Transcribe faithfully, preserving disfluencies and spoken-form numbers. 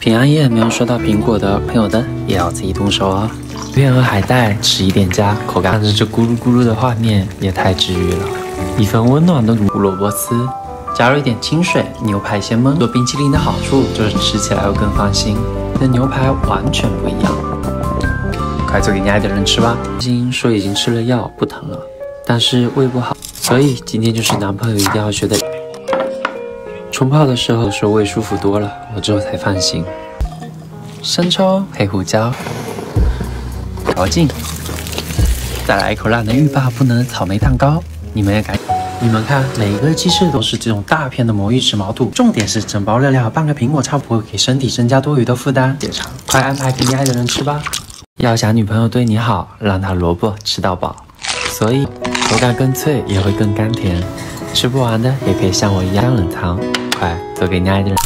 平安夜没有收到苹果的朋友们，也要自己动手哦。月和海带吃一点加，口感看着这咕噜咕噜的画面也太治愈了。一份温暖的胡萝卜丝，加入一点清水，牛排先焖。做冰淇淋的好处就是吃起来会更放心，跟牛排完全不一样。快做给你爱的人吃吧。医生说已经吃了药不疼了，但是胃不好，所以今天就是男朋友一定要学的。 冲泡的时候说胃舒服多了，我之后才放心。生抽、黑胡椒，调劲，再来一口烂的欲罢不能草莓蛋糕。你们也敢？你们看，每个鸡翅都是这种大片的魔芋齿毛肚，重点是整包热量，半个苹果差不多给身体增加多余的负担。解馋，快安排给你爱的人吃吧。要想女朋友对你好，让她萝卜吃到饱，所以口感更脆，也会更甘甜。 吃不完的也可以像我一样冷藏，快做给你爱的人。